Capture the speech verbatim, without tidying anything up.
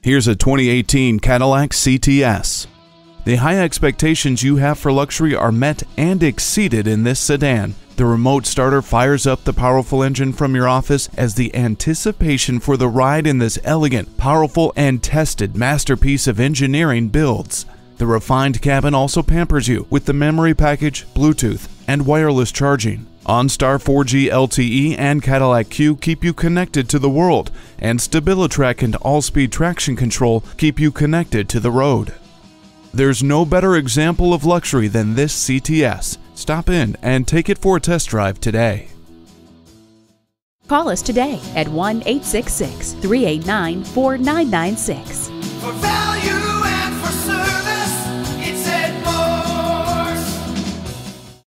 Here's a twenty eighteen Cadillac C T S. The high expectations you have for luxury are met and exceeded in this sedan. The remote starter fires up the powerful engine from your office as the anticipation for the ride in this elegant, powerful, and tested masterpiece of engineering builds. The refined cabin also pampers you with the memory package, Bluetooth, and wireless charging. OnStar four G L T E and Cadillac Q keep you connected to the world, and Stabilitrack and all-speed traction control keep you connected to the road. There's no better example of luxury than this C T S. Stop in and take it for a test drive today. Call us today at one eight six six, three eight nine, four nine nine six.